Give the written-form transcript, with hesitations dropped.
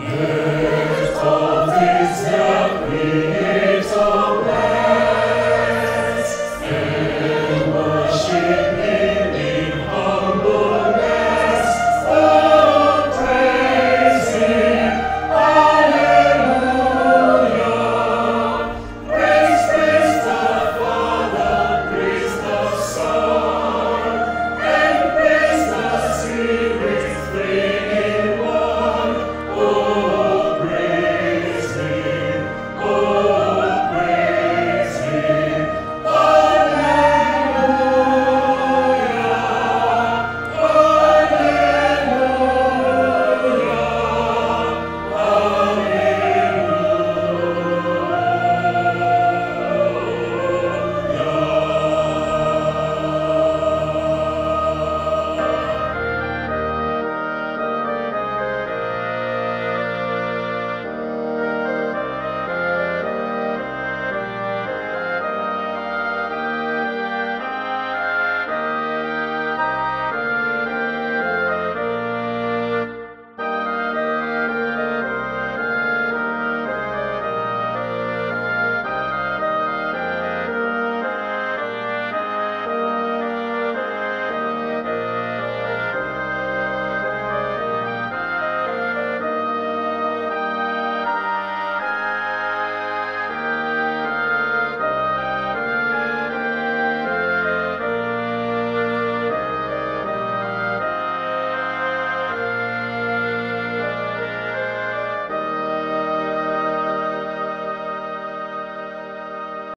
Yeah.